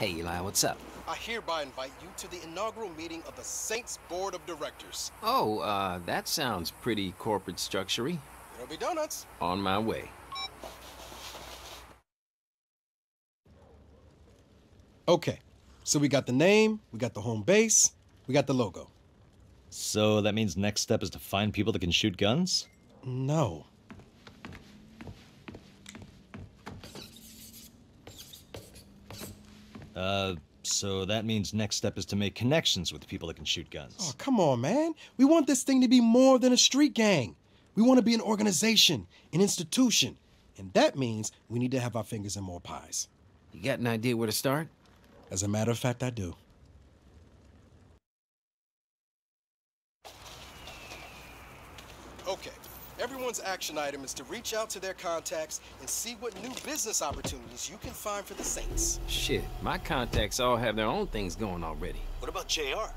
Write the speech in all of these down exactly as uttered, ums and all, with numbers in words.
Hey, Eli, what's up? I hereby invite you to the inaugural meeting of the Saints Board of Directors. Oh, uh, that sounds pretty corporate structure-y. It'll be donuts. On my way. Okay, so we got the name, we got the home base, we got the logo. So that means next step is to find people that can shoot guns? No. Uh, so that means next step is to make connections with people that can shoot guns. Oh, come on, man. We want this thing to be more than a street gang. We want to be an organization, an institution. And that means we need to have our fingers in more pies. You got an idea where to start? As a matter of fact, I do. Okay, everyone's action item is to reach out to their contacts and see what new business opportunities you can find for the Saints. Shit, my contacts all have their own things going already. What about J R?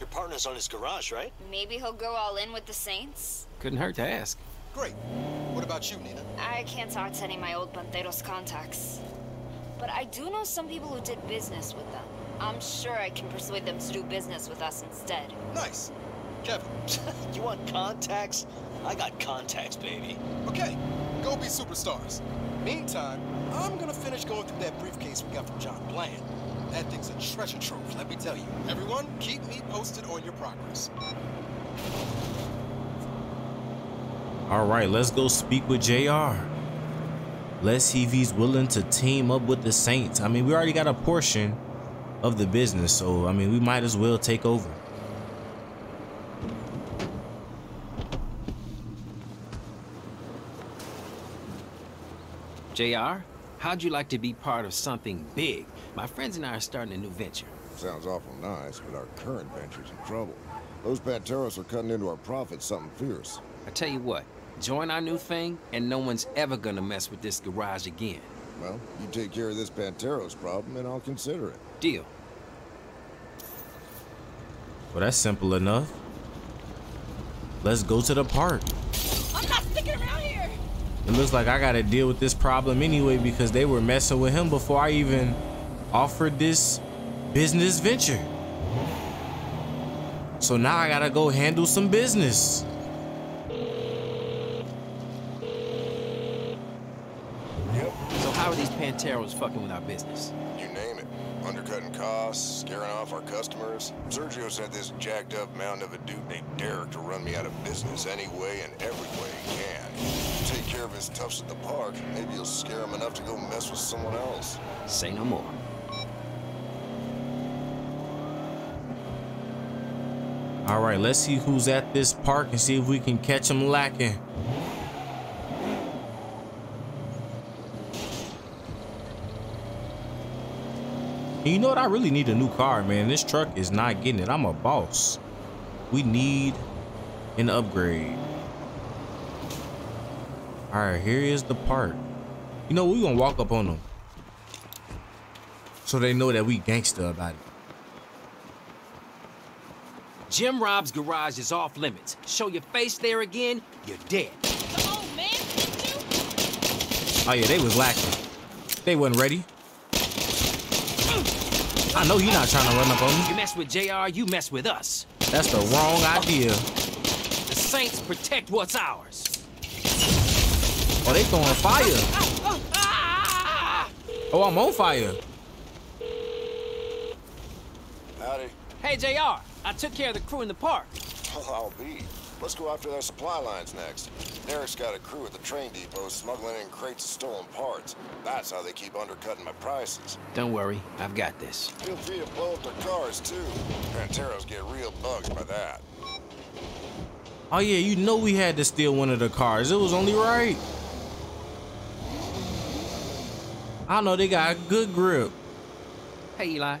Your partner's on his garage, right? Maybe he'll go all in with the Saints. Couldn't hurt to ask. Great. What about you, Nina? I can't talk to any of my old Panteros contacts. But I do know some people who did business with them. I'm sure I can persuade them to do business with us instead. Nice. Kevin. You want contacts? I got contacts, baby. Okay, go be superstars. Meantime, I'm gonna finish going through that briefcase we got from John Bland. That thing's a treasure trove, let me tell you. Everyone, keep me posted on your progress. All right, let's go speak with J R. Let's see if he's willing to team up with the Saints. I mean, we already got a portion of the business, so, I mean, we might as well take over. J R, how'd you like to be part of something big? My friends and I are starting a new venture. Sounds awful nice, but our current venture's in trouble. Those Panteros are cutting into our profits something fierce. I tell you what, join our new thing, and no one's ever gonna mess with this garage again. Well, you take care of this Panteros problem, and I'll consider it. Deal. Well, that's simple enough. Let's go to the park. I'm not sticking around here! It looks like I gotta deal with this problem anyway because they were messing with him before I even offered this business venture. So now I gotta go handle some business. Yep. So how are these Panteros fucking with our business? You name it. Undercutting costs, scaring off our customers. Sergio sent this jacked up mountain of a dude named Derek to run me out of business any way and every way he can. Take care of his toughs at the park, maybe you'll scare him enough to go mess with someone else. Say no more. All right, let's see who's at this park and see if we can catch him lacking. And you know what? I really need a new car, man. This truck is not getting it. I'm a boss. We need an upgrade. All right, here is the park. You know, we're gonna walk up on them so they know that we gangsta about it. Jim Rob's garage is off limits. Show your face there again, you're dead. The old man hit you? Oh yeah, they was lacking. They wasn't ready. I know you're not trying to run up on me. You mess with J R, you mess with us. That's the wrong idea. The Saints protect what's ours. Oh, they throwing fire. Oh, I'm on fire. Howdy. Hey, J R. I took care of the crew in the park. Well, I'll be. Let's go after their supply lines next. Derek's got a crew at the train depot smuggling in crates of stolen parts. That's how they keep undercutting my prices. Don't worry. I've got this. Feel free to blow up their cars, too. Panteros get real bugged by that. Oh, yeah. You know we had to steal one of the cars. It was only right. I know they got a good grip. Hey, Eli,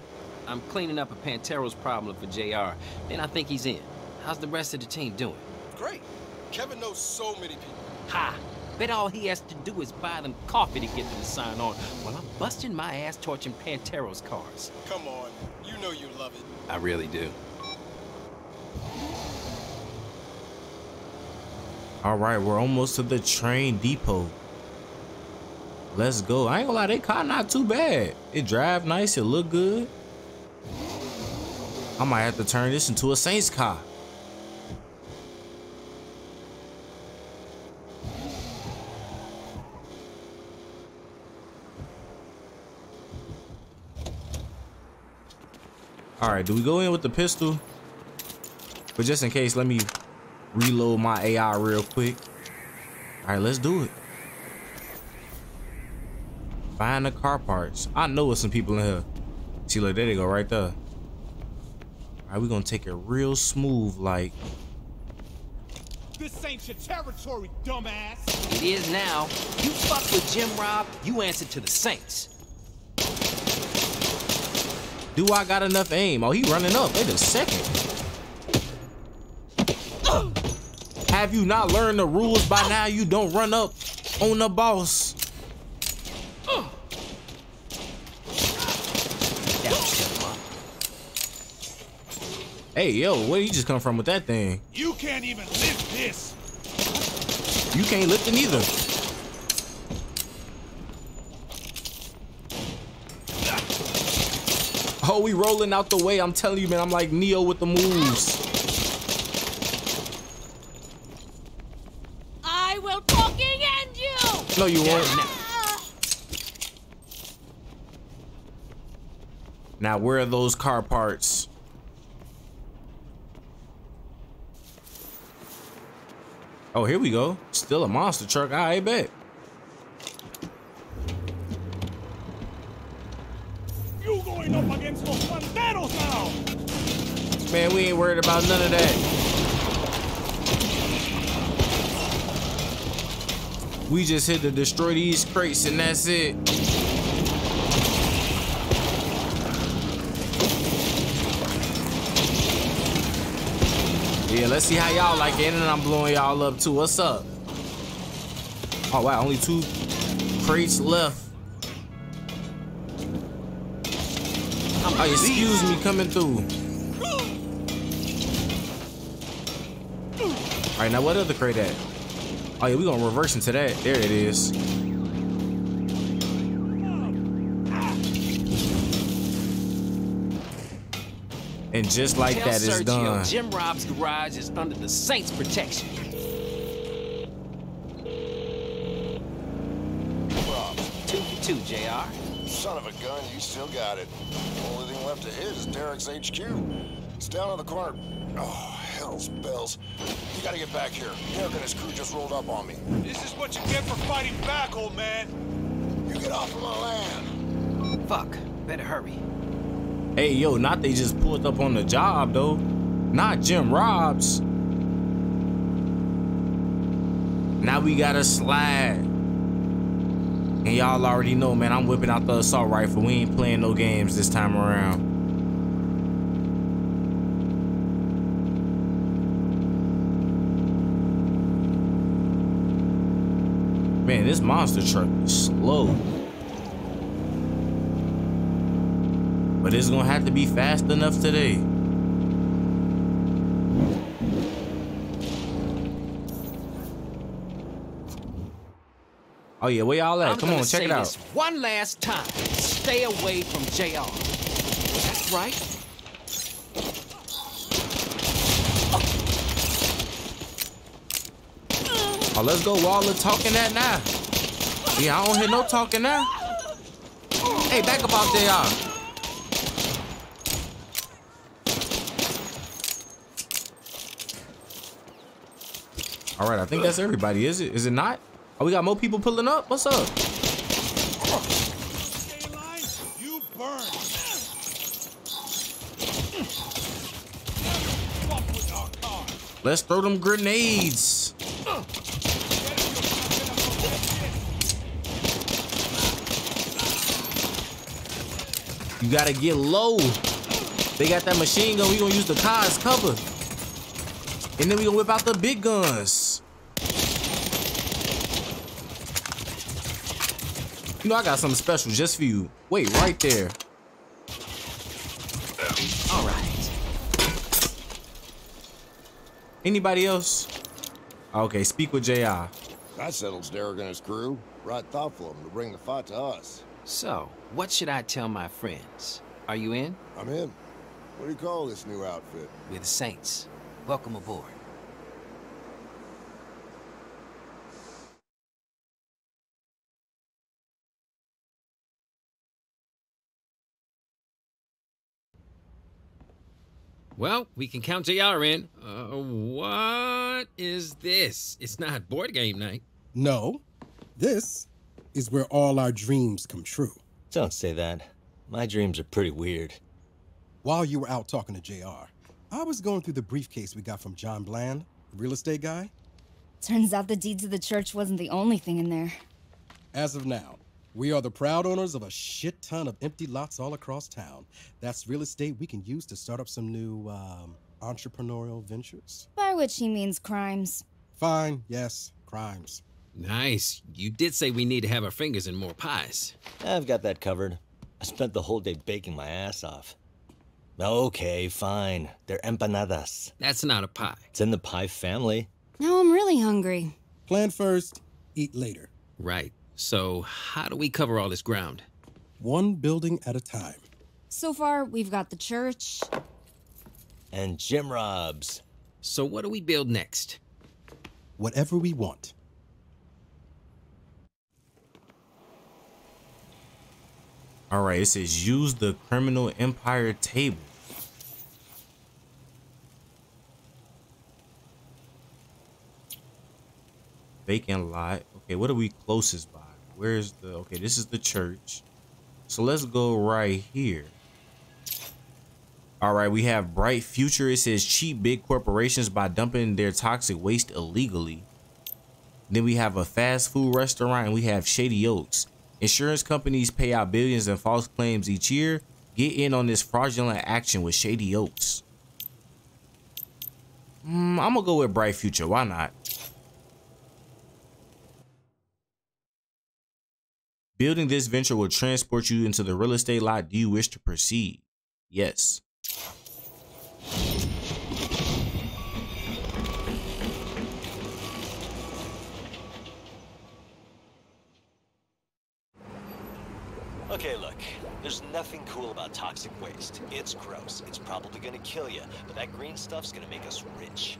I'm cleaning up a Panteros problem for J R, and I think he's in. How's the rest of the team doing? Great. Kevin knows so many people. Ha! Bet all he has to do is buy them coffee to get them to sign on while I'm busting my ass torching Panteros cars. Come on. You know you love it. I really do. All right, we're almost to the train depot. Let's go. I ain't gonna lie, they car not too bad. It drive nice, it look good. I might have to turn this into a Saints car. All right, do we go in with the pistol? But just in case, let me reload my A I real quick. All right, let's do it. Buying the car parts. I know it's some people in here. See, look, there they go right there. All right, we're gonna take it real smooth like. This ain't your territory, dumbass. It is now. You fuck with Jim Rob, you answer to the Saints. Do I got enough aim? Oh, he running up. Wait a second. Uh. Have you not learned the rules by now? You don't run up on the boss. Uh. Hey, yo, where you just come from with that thing? You can't even lift this. You can't lift it either. Oh, we rolling out the way. I'm telling you, man, I'm like Neo with the moves. I will fucking end you. No, you won't. Ah. Now, where are those car parts? Oh, here we go. Still a monster truck. I bet. Man, we ain't worried about none of that. We just hit to destroy these crates and that's it. Yeah, let's see how y'all like it, and I'm blowing y'all up too. What's up? Oh wow, only two crates left. Oh, excuse me, coming through. All right, now what other crate at? Oh yeah, we gonna reverse into that. There it is. And just like Tell that, Sergio, it's done. Jim Rob's garage is under the Saints' protection. Rob, two for two, J R. Son of a gun, you still got it. The only thing left of his is Derek's H Q. It's down on the corner. Oh. Hell's bells. You gotta get back here. Derek and his crew just rolled up on me. This is what you get for fighting back, old man. You get off of my land. Fuck. Better hurry. Hey, yo, not they just pulled up on the job, though. Not Jim Rob's. Now we gotta slide. And y'all already know, man, I'm whipping out the assault rifle. We ain't playing no games this time around. Man, this monster truck is slow. But it's gonna have to be fast enough today. Oh yeah, where y'all at? Come on, check it out. One last time. Stay away from J R. That's right. Oh, let's go wall of talking that now. Yeah, I don't hear no talking now. Hey, back up out there, y'all. All right, I think that's everybody, is it? Is it not? Oh, we got more people pulling up? What's up? Stay alive, you burn. Let's throw them grenades. You gotta get low. They got that machine gun. We gonna use the car as cover. And then we gonna whip out the big guns. You know, I got something special just for you. Wait, right there. All right. Anybody else? Okay, speak with J R. That settles Derek and his crew. Right thoughtful of them to bring the fight to us. So, what should I tell my friends? Are you in? I'm in. What do you call this new outfit? We're the Saints. Welcome aboard. Well, we can count to our end. Uh, what is this? It's not board game night. No, this is where all our dreams come true. Don't say that. My dreams are pretty weird. While you were out talking to J R, I was going through the briefcase we got from John Bland, the real estate guy. Turns out the deeds of the church wasn't the only thing in there. As of now, we are the proud owners of a shit ton of empty lots all across town. That's real estate we can use to start up some new, um, entrepreneurial ventures. By which he means crimes. Fine, yes, crimes. Nice. You did say we need to have our fingers in more pies. I've got that covered. I spent the whole day baking my ass off. Okay, fine. They're empanadas. That's not a pie. It's in the pie family. Now I'm really hungry. Plan first, eat later. Right. So, how do we cover all this ground? One building at a time. So far, we've got the church. And Jim Rob's. So what do we build next? Whatever we want. Alright, it says use the criminal empire table. Vacant lot. Okay, what are we closest by? Where's the... Okay, this is the church. So let's go right here. All right, we have Bright Future. It says cheat big corporations by dumping their toxic waste illegally. Then we have a fast food restaurant, and we have Shady Oaks. Insurance companies pay out billions in false claims each year. Get in on this fraudulent action with Shady Oaks. Mm, I'm going to go with Bright Future. Why not? Building this venture will transport you into the real estate lot. Do you wish to proceed? Yes. Okay, look, there's nothing cool about toxic waste. It's gross. It's probably going to kill you, but that green stuff's going to make us rich.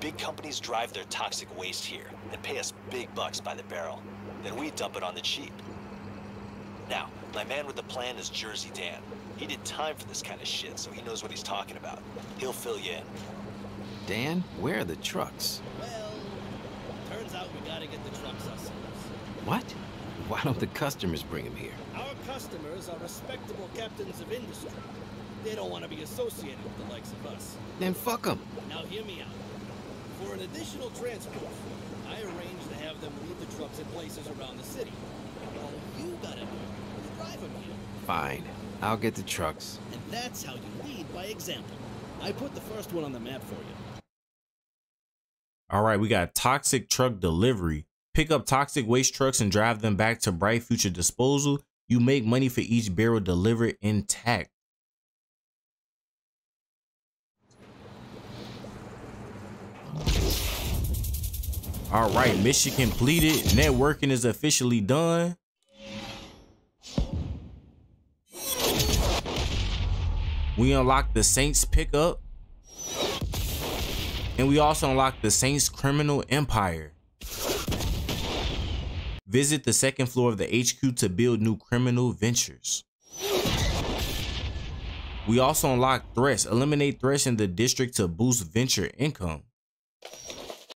Big companies drive their toxic waste here and pay us big bucks by the barrel. Then we dump it on the cheap. Now, my man with the plan is Jersey Dan. He did time for this kind of shit, so he knows what he's talking about. He'll fill you in. Dan, where are the trucks? Well, turns out we gotta get the trucks ourselves. What? Why don't the customers bring them here? Our customers are respectable captains of industry. They don't want to be associated with the likes of us. Then fuck them. Now hear me out. For an additional transport, I arranged to have them leave the trucks at places around the city. All you gotta do is drive them here. Fine. I'll get the trucks. And that's how you lead by example. I put the first one on the map for you. All right, we got toxic truck delivery. Pick up toxic waste trucks and drive them back to Bright Future disposal. You make money for each barrel delivered intact. All right, mission completed. Networking is officially done. We unlocked the Saints pickup. And we also unlocked the Saints criminal empire. Visit the second floor of the H Q to build new criminal ventures. We also unlocked threats. Eliminate threats in the district to boost venture income.